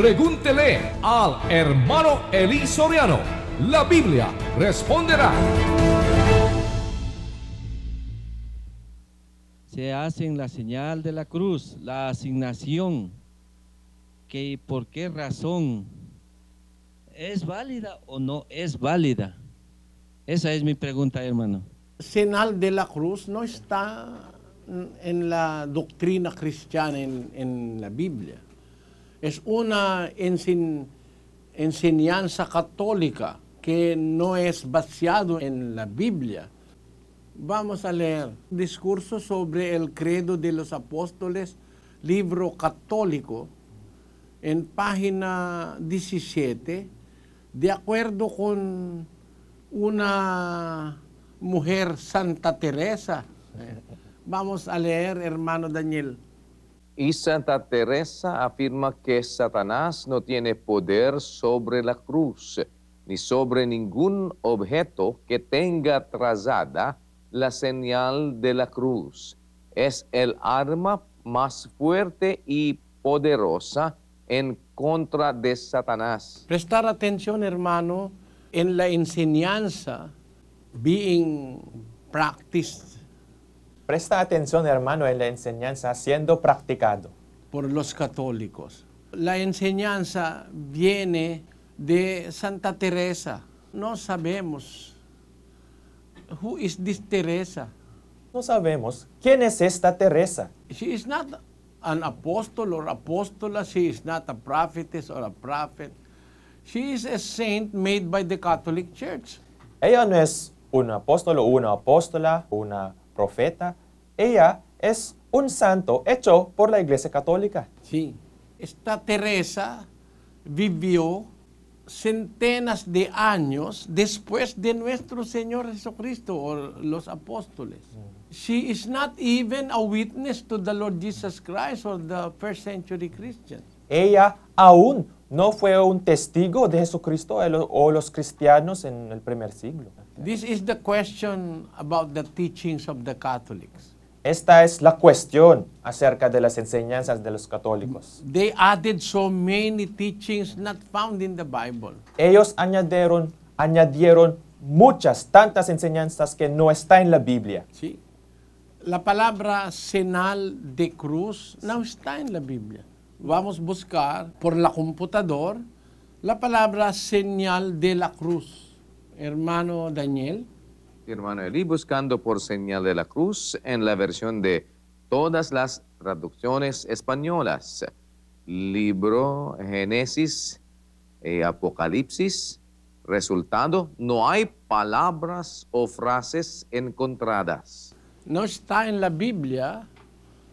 Pregúntele al hermano Eli Soriano. La Biblia responderá. Se hacen la señal de la cruz, la asignación, que por qué razón es válida o no es válida. Esa es mi pregunta, hermano. Señal de la cruz no está en la doctrina cristiana, en la Biblia. Es una enseñanza católica que no es basado en la Biblia. Vamos a leer discurso sobre el credo de los apóstoles, libro católico, en página 17, de acuerdo con una mujer, Santa Teresa. Vamos a leer, hermano Daniel. Y Santa Teresa afirma que Satanás no tiene poder sobre la cruz, ni sobre ningún objeto que tenga trazada la señal de la cruz. Es el arma más fuerte y poderosa en contra de Satanás. Prestar atención, hermano, en la enseñanza being practiced. Presta atención, hermano, en la enseñanza siendo practicado por los católicos. La enseñanza viene de Santa Teresa. No sabemos. Who is this Teresa? No sabemos. ¿Quién es esta Teresa? She is not an apostle or apostola. She is not a prophetess or a prophet. She is a saint made by the Catholic Church. Ella no es un apóstol o una apóstola, una profeta. Ella es un santo hecho por la Iglesia Católica. Sí. Esta Teresa vivió centenas de años después de nuestro Señor Jesucristo o los apóstoles. She is not even a witness to the Lord Jesus Christ or the first century Christians. Ella aún no fue un testigo de Jesucristo o los cristianos en el primer siglo. This is the question about the teachings of the Catholics. Esta es la cuestión acerca de las enseñanzas de los católicos. They added so many teachings not found in the Bible. Ellos añadieron tantas enseñanzas que no está en la Biblia. Sí. La palabra señal de cruz no está en la Biblia. Vamos a buscar por la computadora la palabra señal de la cruz. Hermano Daniel. Hermano Eli, buscando por señal de la cruz en la versión de todas las traducciones españolas, libro, Génesis, Apocalipsis, resultado, no hay palabras o frases encontradas. No está en la Biblia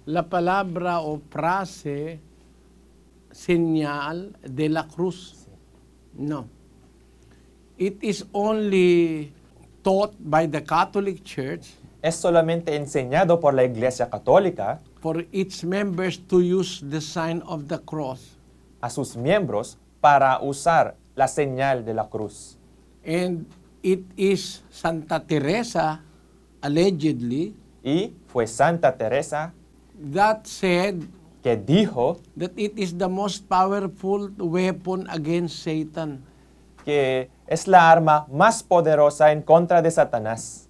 la palabra o frase señal de la cruz. No. It is only taught by the Catholic Church. Es solamente enseñado por la Iglesia Católica. For its members to use the sign of the cross. A sus miembros para usar la señal de la cruz. And it is Santa Teresa, allegedly. Y fue Santa Teresa that said, que dijo, that it is the most powerful weapon against Satan. Que es la arma más poderosa en contra de Satanás.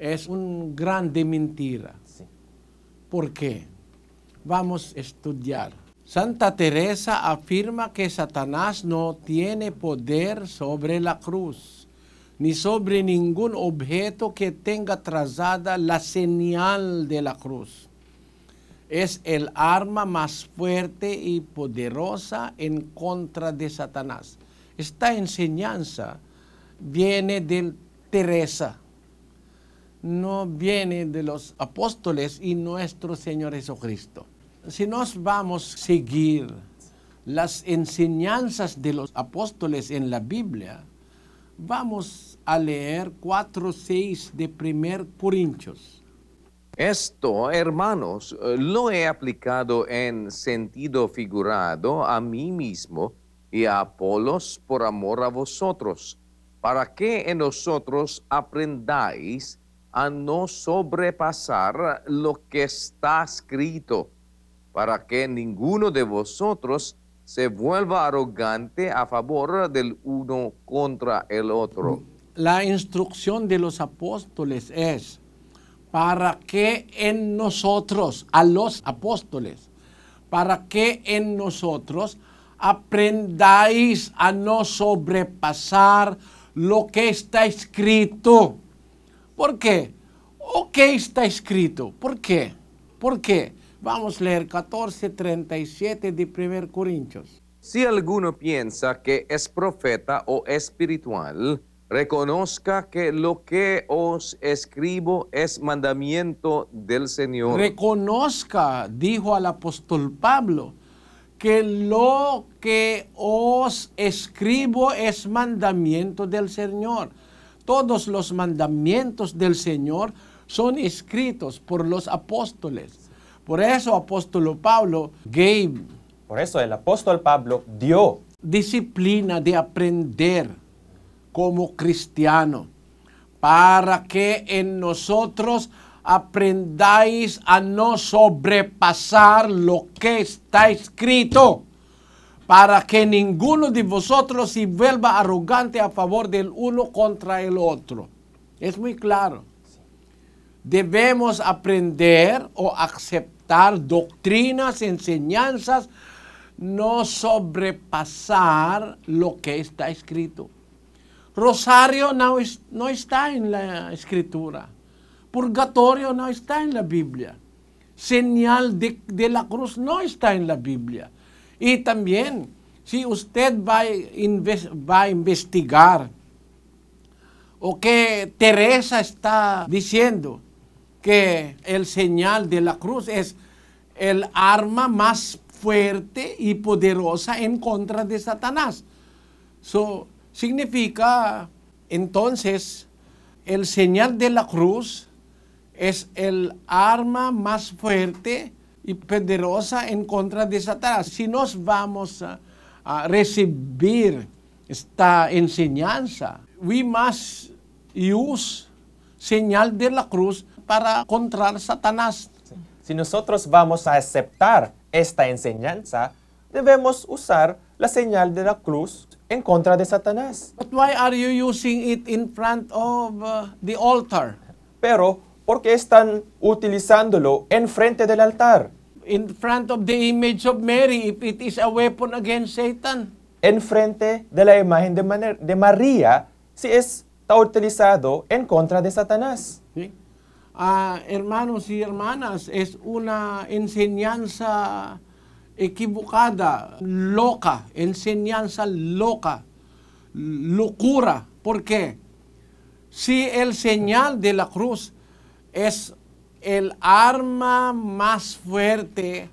Es una grande mentira. Sí. ¿Por qué? Vamos a estudiar. Santa Teresa afirma que Satanás no tiene poder sobre la cruz, ni sobre ningún objeto que tenga trazada la señal de la cruz. Es el arma más fuerte y poderosa en contra de Satanás. Esta enseñanza viene de Teresa, no viene de los apóstoles y nuestro Señor Jesucristo. Si nos vamos a seguir las enseñanzas de los apóstoles en la Biblia, vamos a leer 4:6 de 1 Corintios. Esto, hermanos, lo he aplicado en sentido figurado a mí mismo y a Apolos por amor a vosotros, para que en nosotros aprendáis a no sobrepasar lo que está escrito, para que ninguno de vosotros se vuelva arrogante a favor del uno contra el otro. La instrucción de los apóstoles es para que en nosotros, a los apóstoles, para que en nosotros aprendáis a no sobrepasar lo que está escrito. ¿Por qué? ¿O qué está escrito? ¿Por qué? ¿Por qué? Vamos a leer 14:37 de 1 Corintios. Si alguno piensa que es profeta o espiritual, reconozca que lo que os escribo es mandamiento del Señor. Reconozca, dijo al apóstol Pablo, que lo que os escribo es mandamiento del Señor. Todos los mandamientos del Señor son escritos por los apóstoles. Por eso apóstol Pablo gave. Por eso el apóstol Pablo dio disciplina de aprender como cristiano, para que en nosotros aprendáis a no sobrepasar lo que está escrito, para que ninguno de vosotros se vuelva arrogante a favor del uno contra el otro. Es muy claro. Debemos aprender o aceptar doctrinas, enseñanzas, no sobrepasar lo que está escrito. Rosario no está en la Escritura. Purgatorio no está en la Biblia. Señal de la cruz no está en la Biblia. Y también, si usted va a investigar o que Teresa está diciendo, que el señal de la cruz es el arma más fuerte y poderosa en contra de Satanás. Significa, entonces, el señal de la cruz es el arma más fuerte y poderosa en contra de Satanás. Si nos vamos a recibir esta enseñanza, we must use señal de la cruz para contra Satanás. Si nosotros vamos a aceptar esta enseñanza, debemos usar la señal de la cruz en contra de Satanás. But why are you using it in front of the altar? Pero, ¿por qué están utilizándolo en frente del altar? In front of the image of Mary, if it is a weapon against Satan. En frente de la imagen de María, si está utilizado en contra de Satanás. ¿Sí? Hermanos y hermanas, es una enseñanza equivocada, loca, enseñanza loca, locura. ¿Por qué? Si el señal de la cruz es el arma más fuerte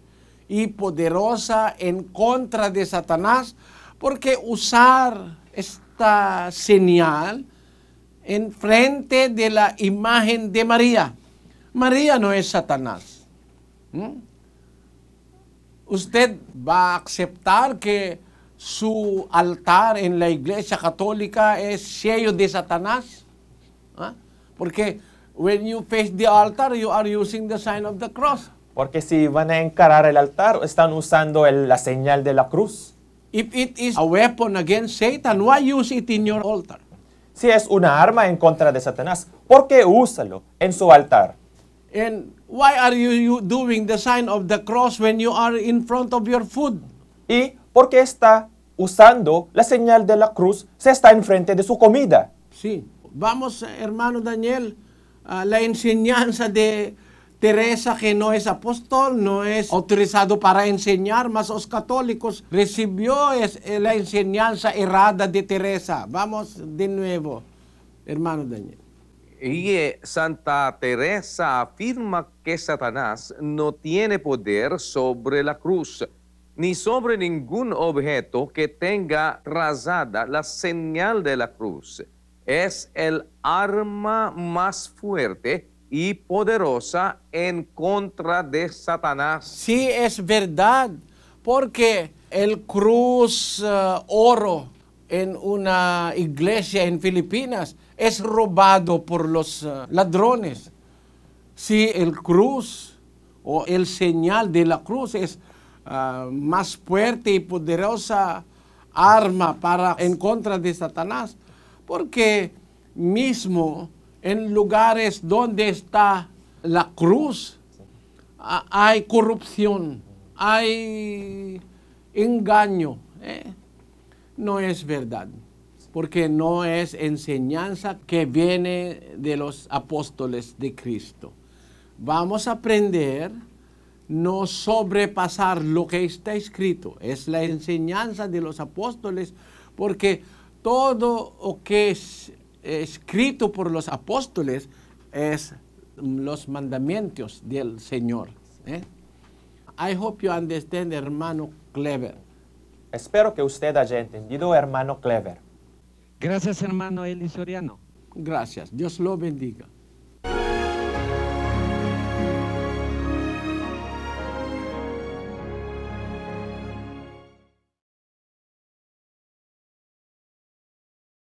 y poderosa en contra de Satanás, ¿por qué usar esta señal en frente de la imagen de María? María no es Satanás. ¿Usted va a aceptar que su altar en la Iglesia Católica es sello de Satanás? ¿Ah? Porque when you face the altar, you are using the sign of the cross. Porque si van a encarar el altar, están usando la señal de la cruz. If it is a weapon against Satan, why use it in your altar? Si es una arma en contra de Satanás, ¿por qué úsalo en su altar? And why are you doing the sign of the cross when you are in front of your food? ¿Y por qué está usando la señal de la cruz si está enfrente de su comida? Sí. Vamos, hermano Daniel, a la enseñanza de Teresa, que no es apóstol, no es autorizado para enseñar, mas los católicos recibió la enseñanza errada de Teresa. Vamos de nuevo, hermano Daniel. Y Santa Teresa afirma que Satanás no tiene poder sobre la cruz, ni sobre ningún objeto que tenga trazada la señal de la cruz. Es el arma más fuerte y poderosa en contra de Satanás. Sí, es verdad, porque el cruz oro en una iglesia en Filipinas es robado por los ladrones. Si el cruz o el señal de la cruz es más fuerte y poderosa arma para en contra de Satanás, porque mismo en lugares donde está la cruz hay corrupción, hay engaño, no es verdad, porque no es enseñanza que viene de los apóstoles de Cristo. Vamos a aprender no sobrepasar lo que está escrito, es la enseñanza de los apóstoles, porque todo lo que es escrito por los apóstoles es los mandamientos del Señor. I hope you understand, hermano Clever. Espero que usted haya entendido, hermano Clever. Gracias, hermano Eli Soriano. Gracias. Dios lo bendiga.